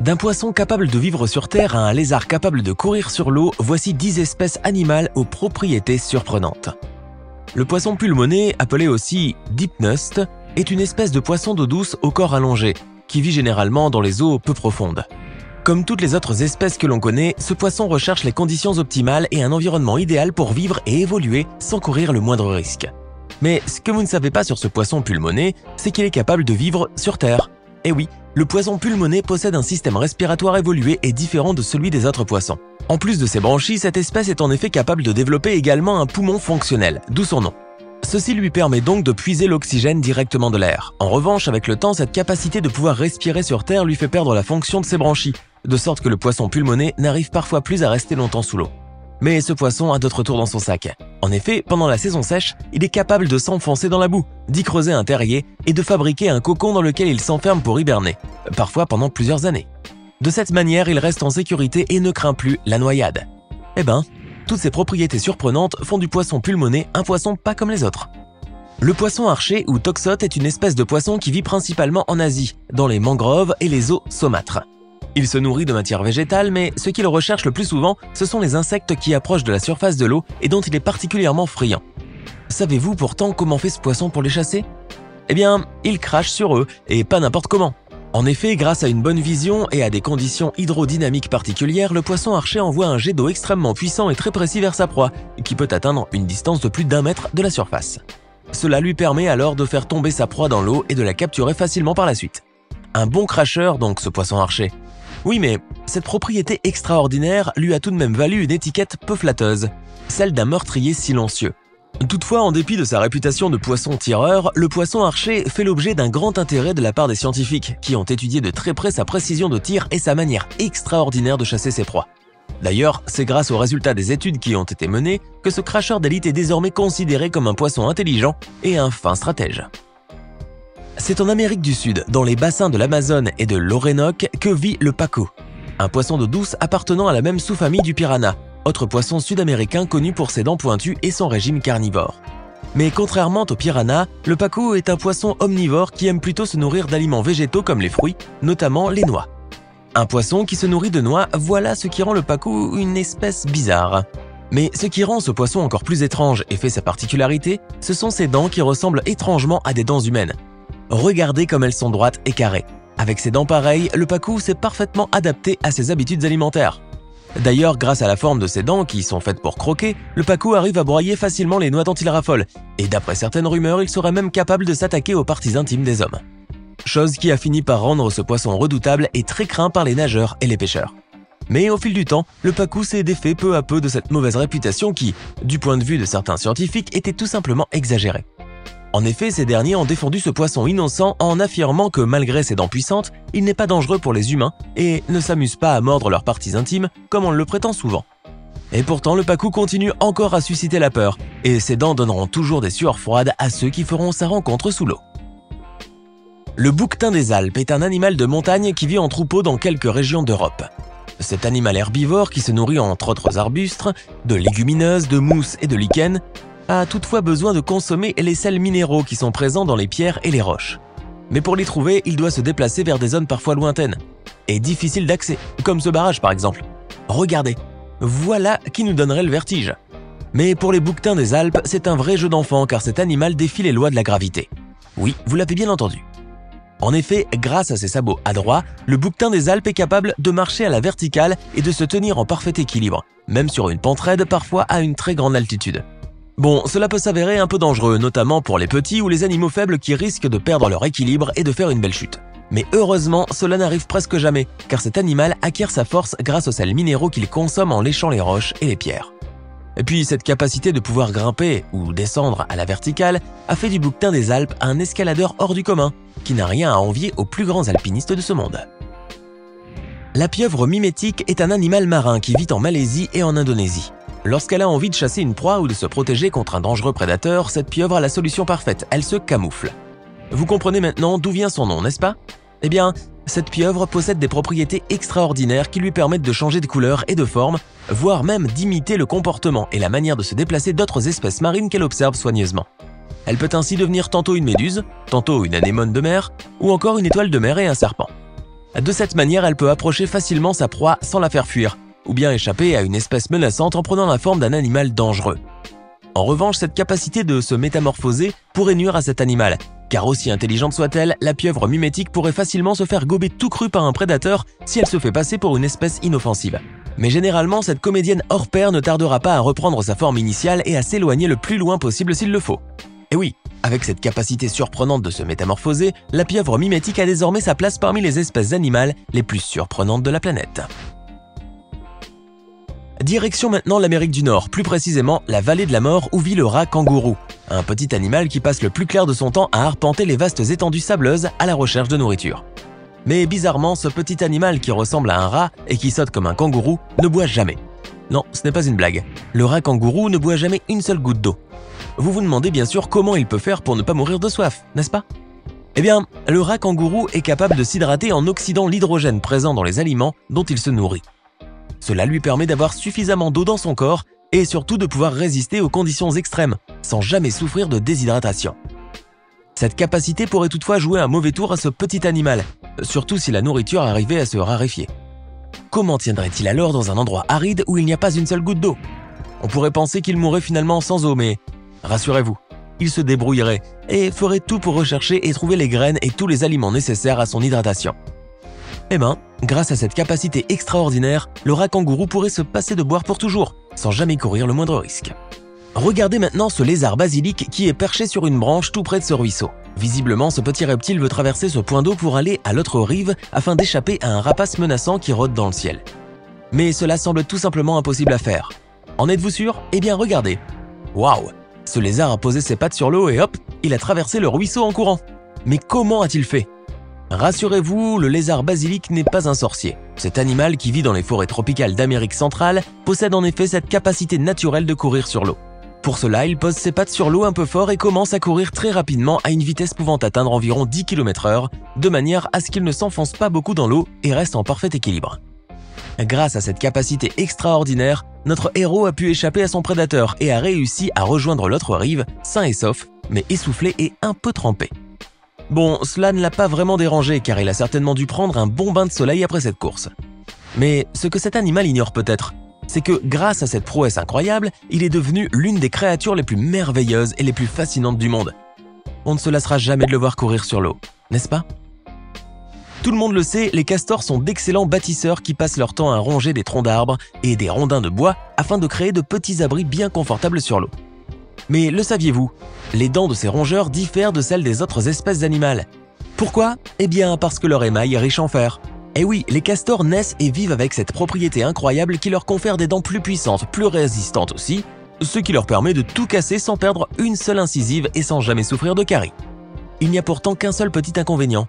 D'un poisson capable de vivre sur Terre à un lézard capable de courir sur l'eau, voici 10 espèces animales aux propriétés surprenantes. Le poisson pulmoné, appelé aussi dipnust, est une espèce de poisson d'eau douce au corps allongé, qui vit généralement dans les eaux peu profondes. Comme toutes les autres espèces que l'on connaît, ce poisson recherche les conditions optimales et un environnement idéal pour vivre et évoluer sans courir le moindre risque. Mais ce que vous ne savez pas sur ce poisson pulmoné, c'est qu'il est capable de vivre sur Terre. Eh oui, le poisson pulmoné possède un système respiratoire évolué et différent de celui des autres poissons. En plus de ses branchies, cette espèce est en effet capable de développer également un poumon fonctionnel, d'où son nom. Ceci lui permet donc de puiser l'oxygène directement de l'air. En revanche, avec le temps, cette capacité de pouvoir respirer sur Terre lui fait perdre la fonction de ses branchies, de sorte que le poisson pulmoné n'arrive parfois plus à rester longtemps sous l'eau. Mais ce poisson a d'autres tours dans son sac. En effet, pendant la saison sèche, il est capable de s'enfoncer dans la boue, d'y creuser un terrier et de fabriquer un cocon dans lequel il s'enferme pour hiberner, parfois pendant plusieurs années. De cette manière, il reste en sécurité et ne craint plus la noyade. Eh ben, toutes ces propriétés surprenantes font du poisson pulmoné un poisson pas comme les autres. Le poisson archer ou toxote est une espèce de poisson qui vit principalement en Asie, dans les mangroves et les eaux saumâtres. Il se nourrit de matière végétale, mais ce qu'il recherche le plus souvent, ce sont les insectes qui approchent de la surface de l'eau et dont il est particulièrement friand. Savez-vous pourtant comment fait ce poisson pour les chasser? Eh bien, il crache sur eux, et pas n'importe comment. En effet, grâce à une bonne vision et à des conditions hydrodynamiques particulières, le poisson archer envoie un jet d'eau extrêmement puissant et très précis vers sa proie, qui peut atteindre une distance de plus d'1 mètre de la surface. Cela lui permet alors de faire tomber sa proie dans l'eau et de la capturer facilement par la suite. Un bon cracheur donc, ce poisson archer. Oui, mais cette propriété extraordinaire lui a tout de même valu une étiquette peu flatteuse, celle d'un meurtrier silencieux. Toutefois, en dépit de sa réputation de poisson tireur, le poisson archer fait l'objet d'un grand intérêt de la part des scientifiques, qui ont étudié de très près sa précision de tir et sa manière extraordinaire de chasser ses proies. D'ailleurs, c'est grâce aux résultats des études qui ont été menées que ce cracheur d'élite est désormais considéré comme un poisson intelligent et un fin stratège. C'est en Amérique du Sud, dans les bassins de l'Amazone et de l'Orénoque, que vit le pacu, un poisson d'eau douce appartenant à la même sous-famille du piranha, autre poisson sud-américain connu pour ses dents pointues et son régime carnivore. Mais contrairement au piranha, le pacu est un poisson omnivore qui aime plutôt se nourrir d'aliments végétaux comme les fruits, notamment les noix. Un poisson qui se nourrit de noix, voilà ce qui rend le pacu une espèce bizarre. Mais ce qui rend ce poisson encore plus étrange et fait sa particularité, ce sont ses dents qui ressemblent étrangement à des dents humaines. Regardez comme elles sont droites et carrées. Avec ses dents pareilles, le pacu s'est parfaitement adapté à ses habitudes alimentaires. D'ailleurs, grâce à la forme de ses dents qui sont faites pour croquer, le pacu arrive à broyer facilement les noix dont il raffole, et d'après certaines rumeurs, il serait même capable de s'attaquer aux parties intimes des hommes. Chose qui a fini par rendre ce poisson redoutable et très craint par les nageurs et les pêcheurs. Mais au fil du temps, le pacu s'est défait peu à peu de cette mauvaise réputation qui, du point de vue de certains scientifiques, était tout simplement exagérée. En effet, ces derniers ont défendu ce poisson innocent en affirmant que malgré ses dents puissantes, il n'est pas dangereux pour les humains et ne s'amuse pas à mordre leurs parties intimes comme on le prétend souvent. Et pourtant, le pacu continue encore à susciter la peur et ses dents donneront toujours des sueurs froides à ceux qui feront sa rencontre sous l'eau. Le bouquetin des Alpes est un animal de montagne qui vit en troupeau dans quelques régions d'Europe. Cet animal herbivore qui se nourrit entre autres arbustes, de légumineuses, de mousses et de lichens, a toutefois besoin de consommer les sels minéraux qui sont présents dans les pierres et les roches. Mais pour les trouver, il doit se déplacer vers des zones parfois lointaines et difficiles d'accès, comme ce barrage par exemple. Regardez, voilà qui nous donnerait le vertige. Mais pour les bouquetins des Alpes, c'est un vrai jeu d'enfant car cet animal défie les lois de la gravité. Oui, vous l'avez bien entendu. En effet, grâce à ses sabots adroits, le bouquetin des Alpes est capable de marcher à la verticale et de se tenir en parfait équilibre, même sur une pente raide parfois à une très grande altitude. Bon, cela peut s'avérer un peu dangereux, notamment pour les petits ou les animaux faibles qui risquent de perdre leur équilibre et de faire une belle chute. Mais heureusement, cela n'arrive presque jamais, car cet animal acquiert sa force grâce aux sels minéraux qu'il consomme en léchant les roches et les pierres. Et puis, cette capacité de pouvoir grimper ou descendre à la verticale a fait du bouquetin des Alpes un escaladeur hors du commun, qui n'a rien à envier aux plus grands alpinistes de ce monde. La pieuvre mimétique est un animal marin qui vit en Malaisie et en Indonésie. Lorsqu'elle a envie de chasser une proie ou de se protéger contre un dangereux prédateur, cette pieuvre a la solution parfaite, elle se camoufle. Vous comprenez maintenant d'où vient son nom, n'est-ce pas? Eh bien, cette pieuvre possède des propriétés extraordinaires qui lui permettent de changer de couleur et de forme, voire même d'imiter le comportement et la manière de se déplacer d'autres espèces marines qu'elle observe soigneusement. Elle peut ainsi devenir tantôt une méduse, tantôt une anémone de mer, ou encore une étoile de mer et un serpent. De cette manière, elle peut approcher facilement sa proie sans la faire fuir, ou bien échapper à une espèce menaçante en prenant la forme d'un animal dangereux. En revanche, cette capacité de se métamorphoser pourrait nuire à cet animal, car aussi intelligente soit-elle, la pieuvre mimétique pourrait facilement se faire gober tout cru par un prédateur si elle se fait passer pour une espèce inoffensive. Mais généralement, cette comédienne hors pair ne tardera pas à reprendre sa forme initiale et à s'éloigner le plus loin possible s'il le faut. Et oui, avec cette capacité surprenante de se métamorphoser, la pieuvre mimétique a désormais sa place parmi les espèces animales les plus surprenantes de la planète. Direction maintenant l'Amérique du Nord, plus précisément la vallée de la mort où vit le rat kangourou, un petit animal qui passe le plus clair de son temps à arpenter les vastes étendues sableuses à la recherche de nourriture. Mais bizarrement, ce petit animal qui ressemble à un rat et qui saute comme un kangourou ne boit jamais. Non, ce n'est pas une blague. Le rat kangourou ne boit jamais une seule goutte d'eau. Vous vous demandez bien sûr comment il peut faire pour ne pas mourir de soif, n'est-ce pas? Eh bien, le rat kangourou est capable de s'hydrater en oxydant l'hydrogène présent dans les aliments dont il se nourrit. Cela lui permet d'avoir suffisamment d'eau dans son corps et surtout de pouvoir résister aux conditions extrêmes, sans jamais souffrir de déshydratation. Cette capacité pourrait toutefois jouer un mauvais tour à ce petit animal, surtout si la nourriture arrivait à se raréfier. Comment tiendrait-il alors dans un endroit aride où il n'y a pas une seule goutte d'eau? On pourrait penser qu'il mourrait finalement sans eau, mais rassurez-vous, il se débrouillerait et ferait tout pour rechercher et trouver les graines et tous les aliments nécessaires à son hydratation. Eh ben, grâce à cette capacité extraordinaire, le rat kangourou pourrait se passer de boire pour toujours, sans jamais courir le moindre risque. Regardez maintenant ce lézard basilic qui est perché sur une branche tout près de ce ruisseau. Visiblement, ce petit reptile veut traverser ce point d'eau pour aller à l'autre rive afin d'échapper à un rapace menaçant qui rôde dans le ciel. Mais cela semble tout simplement impossible à faire. En êtes-vous sûr? Eh bien, regardez. Waouh! Ce lézard a posé ses pattes sur l'eau et hop, il a traversé le ruisseau en courant. Mais comment a-t-il fait? Rassurez-vous, le lézard basilic n'est pas un sorcier. Cet animal qui vit dans les forêts tropicales d'Amérique centrale possède en effet cette capacité naturelle de courir sur l'eau. Pour cela, il pose ses pattes sur l'eau un peu fort et commence à courir très rapidement à une vitesse pouvant atteindre environ 10 km/h, de manière à ce qu'il ne s'enfonce pas beaucoup dans l'eau et reste en parfait équilibre. Grâce à cette capacité extraordinaire, notre héros a pu échapper à son prédateur et a réussi à rejoindre l'autre rive, sain et sauf, mais essoufflé et un peu trempé. Bon, cela ne l'a pas vraiment dérangé car il a certainement dû prendre un bon bain de soleil après cette course. Mais ce que cet animal ignore peut-être, c'est que grâce à cette prouesse incroyable, il est devenu l'une des créatures les plus merveilleuses et les plus fascinantes du monde. On ne se lassera jamais de le voir courir sur l'eau, n'est-ce pas? Tout le monde le sait, les castors sont d'excellents bâtisseurs qui passent leur temps à ronger des troncs d'arbres et des rondins de bois afin de créer de petits abris bien confortables sur l'eau. Mais le saviez-vous? Les dents de ces rongeurs diffèrent de celles des autres espèces animales. Pourquoi? Eh bien parce que leur émail est riche en fer. Et oui, les castors naissent et vivent avec cette propriété incroyable qui leur confère des dents plus puissantes, plus résistantes aussi, ce qui leur permet de tout casser sans perdre une seule incisive et sans jamais souffrir de caries. Il n'y a pourtant qu'un seul petit inconvénient.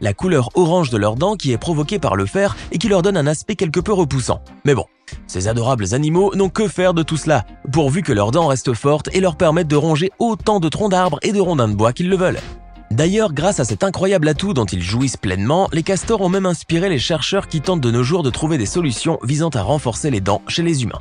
La couleur orange de leurs dents qui est provoquée par le fer et qui leur donne un aspect quelque peu repoussant. Mais bon, ces adorables animaux n'ont que faire de tout cela, pourvu que leurs dents restent fortes et leur permettent de ronger autant de troncs d'arbres et de rondins de bois qu'ils le veulent. D'ailleurs, grâce à cet incroyable atout dont ils jouissent pleinement, les castors ont même inspiré les chercheurs qui tentent de nos jours de trouver des solutions visant à renforcer les dents chez les humains.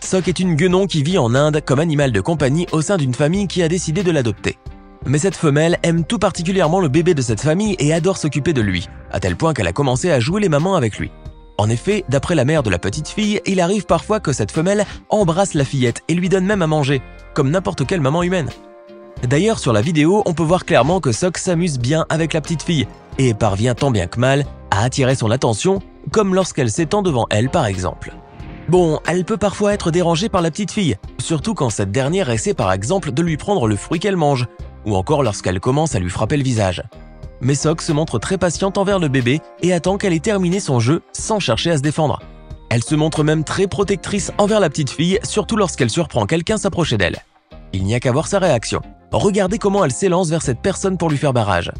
Sok est une guenon qui vit en Inde comme animal de compagnie au sein d'une famille qui a décidé de l'adopter. Mais cette femelle aime tout particulièrement le bébé de cette famille et adore s'occuper de lui, à tel point qu'elle a commencé à jouer les mamans avec lui. En effet, d'après la mère de la petite fille, il arrive parfois que cette femelle embrasse la fillette et lui donne même à manger, comme n'importe quelle maman humaine. D'ailleurs, sur la vidéo, on peut voir clairement que Sok s'amuse bien avec la petite fille et parvient tant bien que mal à attirer son attention, comme lorsqu'elle s'étend devant elle par exemple. Bon, elle peut parfois être dérangée par la petite fille, surtout quand cette dernière essaie par exemple de lui prendre le fruit qu'elle mange, ou encore lorsqu'elle commence à lui frapper le visage. Mais Sok se montre très patiente envers le bébé et attend qu'elle ait terminé son jeu sans chercher à se défendre. Elle se montre même très protectrice envers la petite fille, surtout lorsqu'elle surprend quelqu'un s'approcher d'elle. Il n'y a qu'à voir sa réaction. Regardez comment elle s'élance vers cette personne pour lui faire barrage.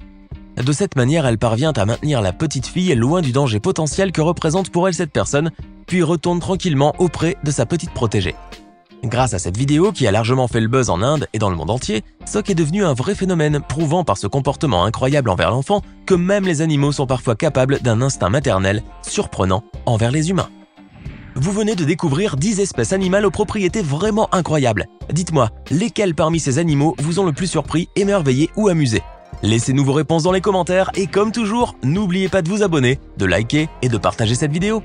De cette manière, elle parvient à maintenir la petite fille loin du danger potentiel que représente pour elle cette personne, puis retourne tranquillement auprès de sa petite protégée. Grâce à cette vidéo qui a largement fait le buzz en Inde et dans le monde entier, Sok est devenu un vrai phénomène, prouvant par ce comportement incroyable envers l'enfant que même les animaux sont parfois capables d'un instinct maternel surprenant envers les humains. Vous venez de découvrir 10 espèces animales aux propriétés vraiment incroyables. Dites-moi, lesquelles parmi ces animaux vous ont le plus surpris, émerveillé ou amusé? Laissez-nous vos réponses dans les commentaires et comme toujours, n'oubliez pas de vous abonner, de liker et de partager cette vidéo.